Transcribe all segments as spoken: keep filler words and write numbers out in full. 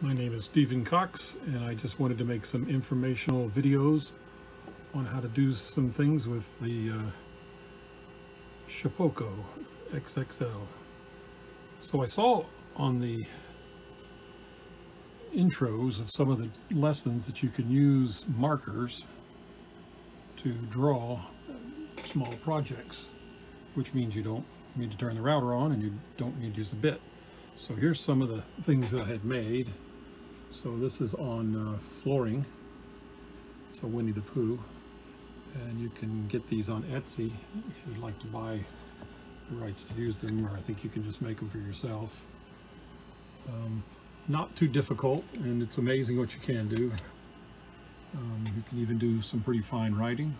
My name is Stephen Cox, and I just wanted to make some informational videos on how to do some things with the uh, Shapeoko X X L. So I saw on the intros of some of the lessons that you can use markers to draw small projects, which means you don't need to turn the router on and you don't need to use a bit. So here's some of the things that I had made. So this is on uh, flooring, so Winnie the Pooh, and you can get these on Etsy if you'd like to buy the rights to use them, or I think you can just make them for yourself. Um, not too difficult, and it's amazing what you can do. Um, you can even do some pretty fine writing,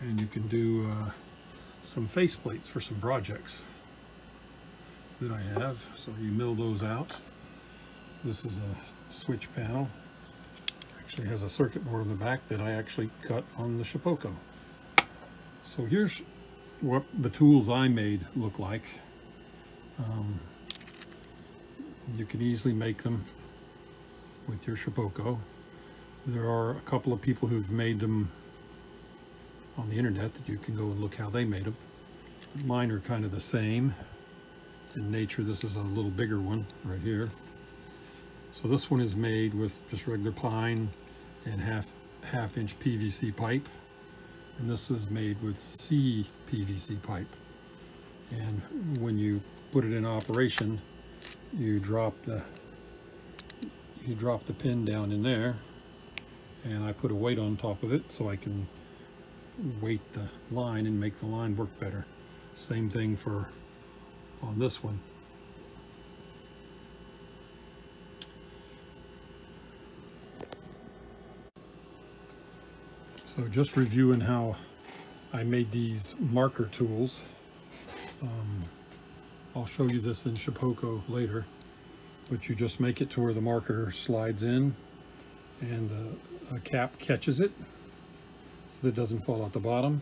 and you can do uh, some faceplates for some projects that I have. So you mill those out. This is a switch panel. Actually has a circuit board on the back that I actually cut on the Shapeoko. So here's what the tools I made look like. Um, you can easily make them with your Shapeoko. There are a couple of people who've made them on the internet that you can go and look how they made them. Mine are kind of the same in nature. This is a little bigger one right here. So this one is made with just regular pine and half half inch P V C pipe, and this was made with C P V C pipe. And when you put it in operation, you drop the you drop the pin down in there, and I put a weight on top of it so I can weight the line and make the line work better. Same thing for on this one. So just reviewing how I made these marker tools. Um, I'll show you this in Shapeoko later, but you just make it to where the marker slides in and the a cap catches it so that it doesn't fall out the bottom.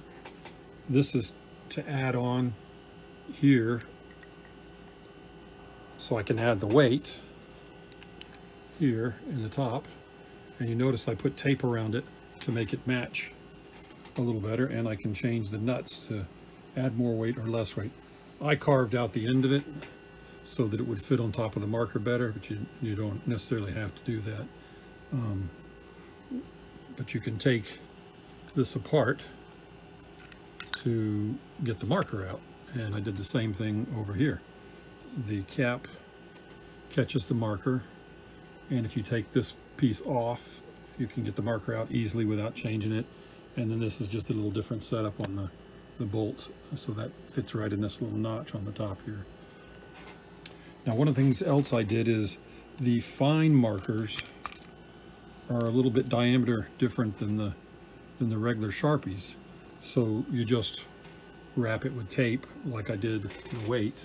This is to add on here so I can add the weight here in the top, and you notice I put tape around it to make it match a little better, and I can change the nuts to add more weight or less weight. I carved out the end of it so that it would fit on top of the marker better, but you, you don't necessarily have to do that. Um, but you can take this apart to get the marker out, and I did the same thing over here. The cap catches the marker, and if you take this piece off, you can get the marker out easily without changing it. And then this is just a little different setup on the, the bolt, so that fits right in this little notch on the top here. Now, one of the things else I did is the fine markers are a little bit diameter different than the than the regular Sharpies, so you just wrap it with tape like I did the weight,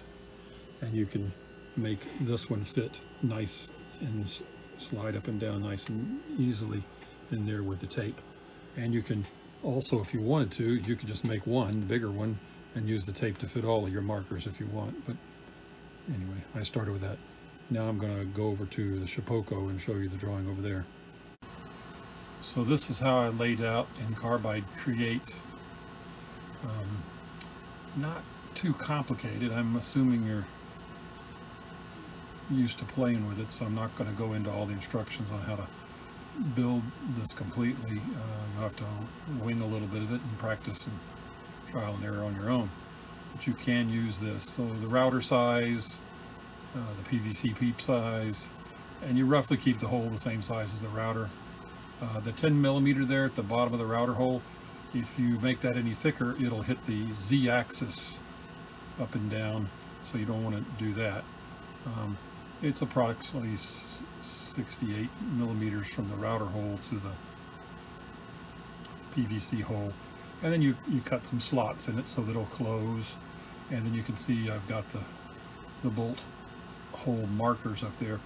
and you can make this one fit nice and slide up and down nice and easily in there with the tape. And you can also, if you wanted to, you could just make one bigger one and use the tape to fit all of your markers if you want. But anyway, I started with that. Now I'm going to go over to the Shapeoko and show you the drawing over there. So this is how I laid out in Carbide Create. Um, not too complicated. I'm assuming you're used to playing with it, so I'm not going to go into all the instructions on how to build this completely. Uh, you'll have to wing a little bit of it and practice and trial and error on your own. But you can use this. So the router size, uh, the P V C pipe size, and you roughly keep the hole the same size as the router. Uh, the ten millimeter there at the bottom of the router hole, if you make that any thicker, it'll hit the Z-axis up and down, so you don't want to do that. Um, It's approximately sixty-eight millimeters from the router hole to the P V C hole. And then you, you cut some slots in it so that it'll close. And then you can see I've got the, the bolt hole markers up there.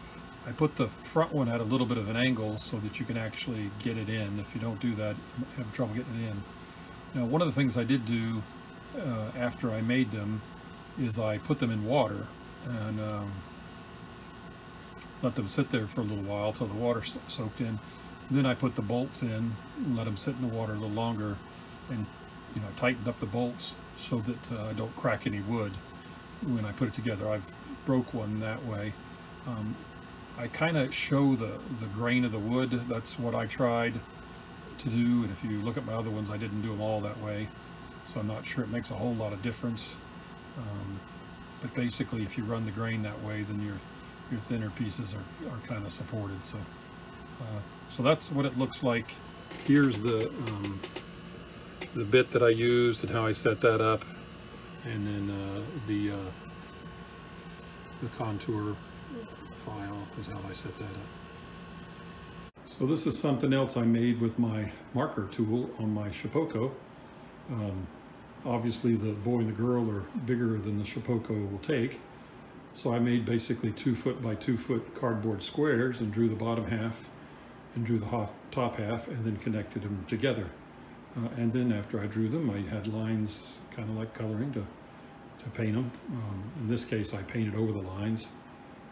I put the front one at a little bit of an angle so that you can actually get it in. If you don't do that, you have trouble getting it in. Now, one of the things I did do uh, after I made them is I put them in water. And Um, let them sit there for a little while till the water soaked in. Then I put the bolts in, let them sit in the water a little longer, and you know, tightened up the bolts so that uh, I don't crack any wood when I put it together. I've broke one that way. Um, I kind of show the, the grain of the wood. That's what I tried to do, and if you look at my other ones, I didn't do them all that way, so I'm not sure it makes a whole lot of difference. Um, but basically, if you run the grain that way, then your your thinner pieces are, are kind of supported. So uh, so that's what it looks like. Here's the um, the bit that I used and how I set that up, and then uh, the uh, the contour file is how I set that up. So this is something else I made with my marker tool on my Shapeoko. Um, obviously the boy and the girl are bigger than the Shapeoko will take, so I made basically two foot by two foot cardboard squares and drew the bottom half and drew the top half and then connected them together. Uh, and then after I drew them, I had lines kind of like coloring to, to paint them. Um, in this case, I painted over the lines.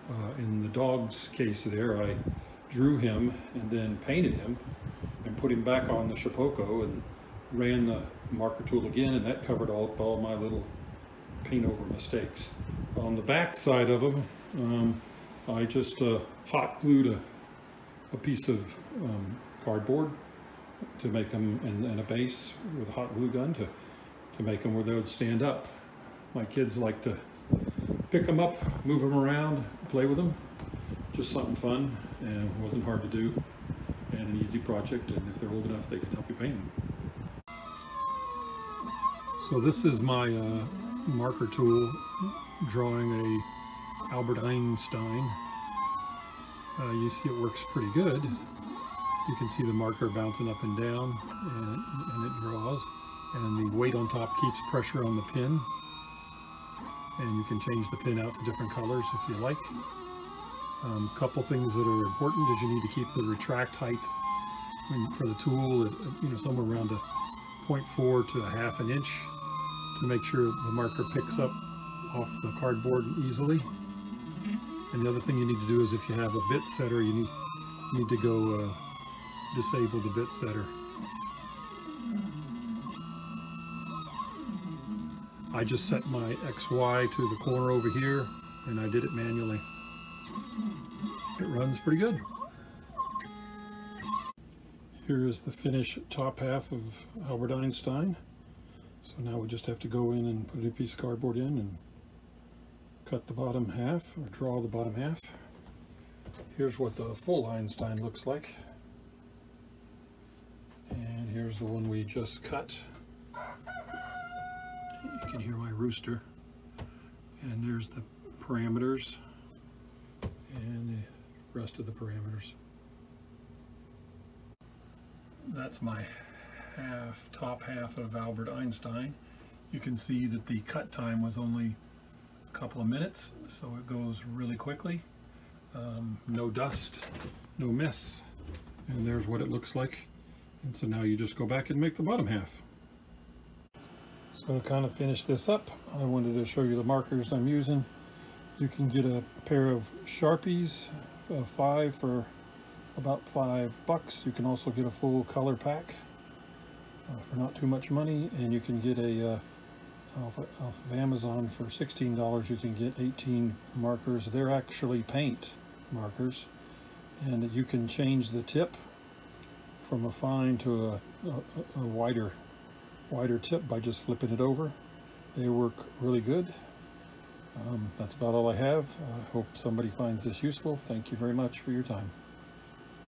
Uh, in the dog's case there, I drew him and then painted him and put him back on the Shapeoko and ran the marker tool again, and that covered all, all my little paint over mistakes. On the back side of them, um, I just uh, hot glued a, a piece of um, cardboard to make them, and, and a base with a hot glue gun to, to make them where they would stand up. My kids like to pick them up, move them around, play with them. Just something fun, and it wasn't hard to do, and an easy project, and if they're old enough, they can help you paint them. So this is my uh, marker tool drawing a Albert Einstein. Uh, you see it works pretty good. You can see the marker bouncing up and down, and, and it draws, and the weight on top keeps pressure on the pin, and you can change the pin out to different colors if you like. A um, couple things that are important is you need to keep the retract height when, for the tool at, you know, somewhere around a point four to a half an inch to make sure the marker picks up off the cardboard easily. And the other thing you need to do is if you have a bit setter, you need, need to go uh, disable the bit setter. I just set my X Y to the corner over here, and I did it manually. It runs pretty good. Here is the finished top half of Albert Einstein. So now we just have to go in and put a piece of cardboard in and cut the bottom half, or draw the bottom half. Here's what the full Einstein looks like. And here's the one we just cut. You can hear my rooster. And there's the parameters and the rest of the parameters. That's my half, top half of Albert Einstein. You can see that the cut time was only a couple of minutes, so it goes really quickly. Um, no dust, no mess. And there's what it looks like. And so now you just go back and make the bottom half. So to kind of finish this up, I wanted to show you the markers I'm using. You can get a pair of Sharpies, uh, five for about five bucks. You can also get a full color pack uh, for not too much money, and you can get a uh, off of Amazon for sixteen dollars. You can get eighteen markers. They're actually paint markers, and you can change the tip from a fine to a, a, a wider. wider tip by just flipping it over. They work really good. Um, that's about all I have. I hope somebody finds this useful. Thank you very much for your time.